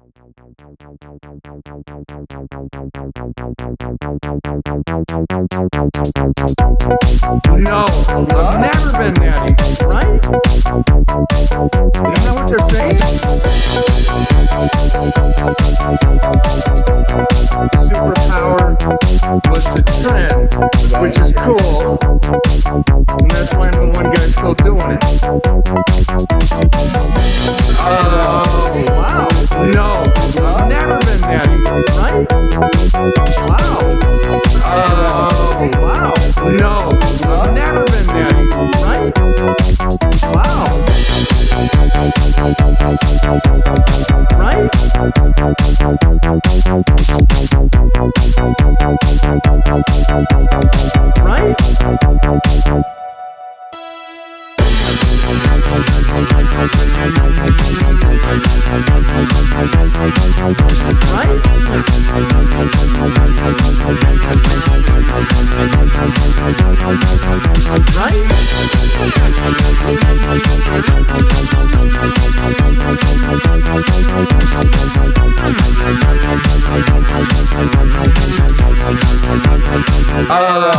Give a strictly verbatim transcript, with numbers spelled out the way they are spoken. No, I've never been natty, right? You don't know what they're saying? Superpower was the trend, which is cool, and that's why I'm the one guy still doing it. Oh, wow. No, I've never been natty, right? Wow. Oh, wow. No, I've never been natty, right? Wow. Right? Right? Right? Uh